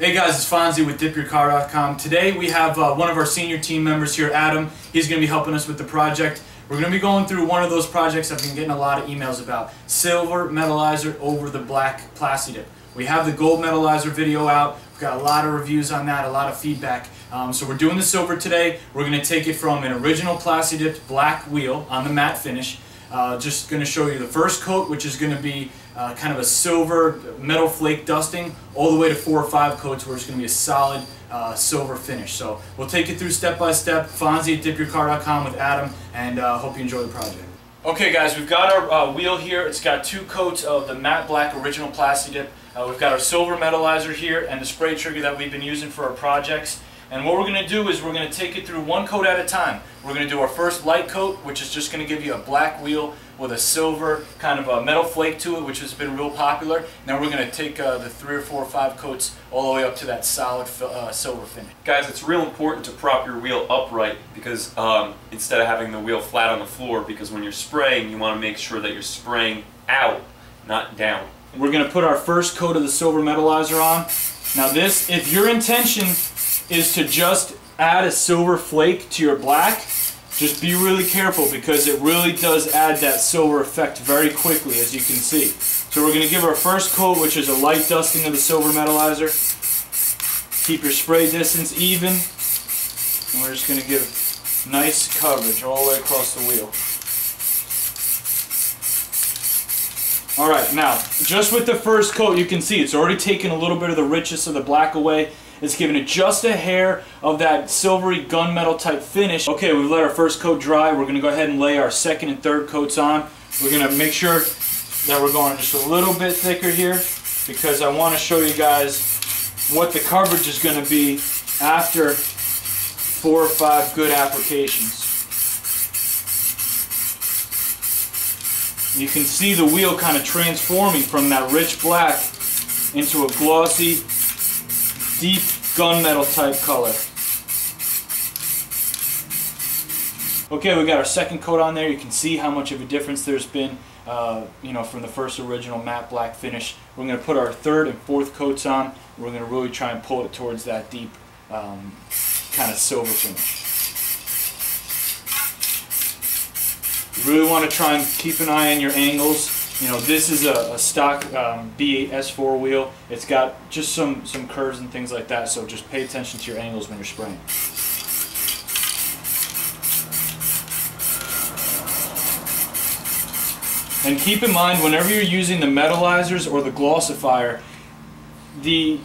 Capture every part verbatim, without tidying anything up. Hey guys, it's Fonzie with dip your car dot com. Today we have uh, one of our senior team members here, Adam. He's going to be helping us with the project. We're going to be going through one of those projects I've been getting a lot of emails about. Silver Metalizer over the black Plasti Dip. We have the gold metalizer video out. We've got a lot of reviews on that, a lot of feedback. Um, so we're doing the silver today. We're going to take it from an original Plasti Dip black wheel on the matte finish. Uh, just going to show you the first coat, which is going to be uh, kind of a silver metal flake dusting, all the way to four or five coats where it's going to be a solid uh, silver finish. So we'll take you through step by step. Fonzie at dip your car dot com with Adam, and uh, hope you enjoy the project. Okay guys, we've got our uh, wheel here. It's got two coats of the matte black original Plasti Dip. Uh, we've got our silver metalizer here and the spray trigger that we've been using for our projects. And what we're going to do is we're going to take it through one coat at a time. We're going to do our first light coat, which is just going to give you a black wheel with a silver kind of a metal flake to it, which has been real popular. Now we're going to take uh, the three or four or five coats all the way up to that solid uh, silver finish. Guys, it's real important to prop your wheel upright because um, instead of having the wheel flat on the floor, because when you're spraying, you want to make sure that you're spraying out, not down. We're going to put our first coat of the silver metalizer on. Now this, if your intention is to just add a silver flake to your black, just be really careful because it really does add that silver effect very quickly, as you can see. So we're going to give our first coat, which is a light dusting of the silver metalizer. Keep your spray distance even, and we're just going to give nice coverage all the way across the wheel. Alright, now just with the first coat, you can see it's already taken a little bit of the richness of the black away. It's giving it just a hair of that silvery gunmetal type finish. Okay, we've let our first coat dry. We're going to go ahead and lay our second and third coats on. We're going to make sure that we're going just a little bit thicker here because I want to show you guys what the coverage is going to be after four or five good applications. You can see the wheel kind of transforming from that rich black into a glossy, deep gunmetal type color. Okay, we got our second coat on there. You can see how much of a difference there's been, uh, you know, from the first original matte black finish. We're going to put our third and fourth coats on. We're going to really try and pull it towards that deep, um, kind of silver finish. You really want to try and keep an eye on your angles. You know, this is a, a stock um, B eight S four wheel. It's got just some, some curves and things like that, so just pay attention to your angles when you're spraying. And keep in mind, whenever you're using the metalizers or the glossifier, the,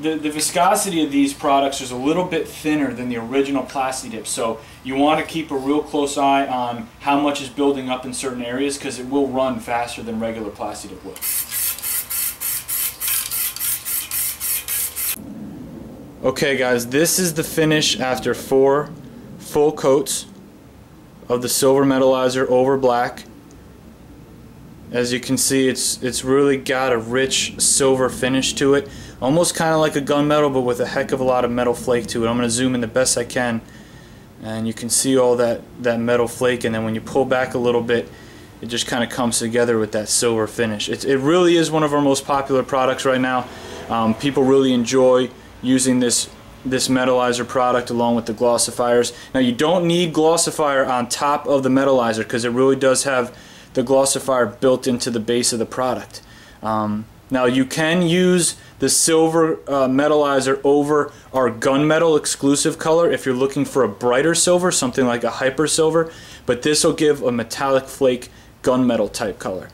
the, the viscosity of these products is a little bit thinner than the original Plasti Dip, so you want to keep a real close eye on how much is building up in certain areas because it will run faster than regular Plasti Dip will. Okay guys, this is the finish after four full coats of the silver metalizer over black. As you can see, it's it's really got a rich silver finish to it, almost kind of like a gunmetal but with a heck of a lot of metal flake to it. I'm going to zoom in the best I can. And you can see all that, that metal flake, and then when you pull back a little bit, it just kind of comes together with that silver finish. It, it really is one of our most popular products right now. Um, people really enjoy using this, this metalizer product along with the glossifiers. Now you don't need glossifier on top of the metalizer because it really does have the glossifier built into the base of the product. Um, Now you can use the silver uh, metalizer over our gunmetal exclusive color if you're looking for a brighter silver, something like a hyper silver, but this will give a metallic flake gunmetal type color.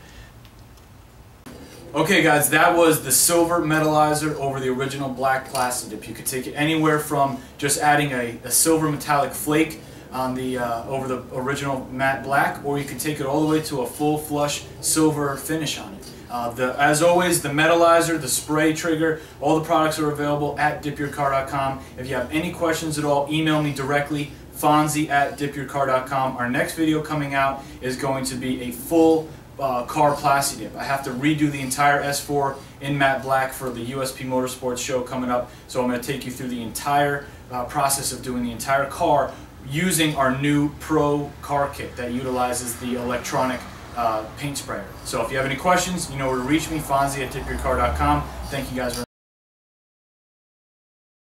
Okay guys, that was the silver metalizer over the original black Plasti Dip. You could take it anywhere from just adding a, a silver metallic flake on the uh, over the original matte black, or you can take it all the way to a full flush silver finish on it. Uh, the, as always, the metalizer, the spray trigger, all the products are available at dip your car dot com. If you have any questions at all, email me directly, Fonzie at dip your car dot com. Our next video coming out is going to be a full uh, car Plasti Dip. I have to redo the entire S four in matte black for the U S P Motorsports show coming up, so I'm going to take you through the entire uh, process of doing the entire car using our new Pro car kit that utilizes the electronic Uh, paint sprayer. So if you have any questions, you know where to reach me, Fonzie at dip your car dot com. Thank you guys very much.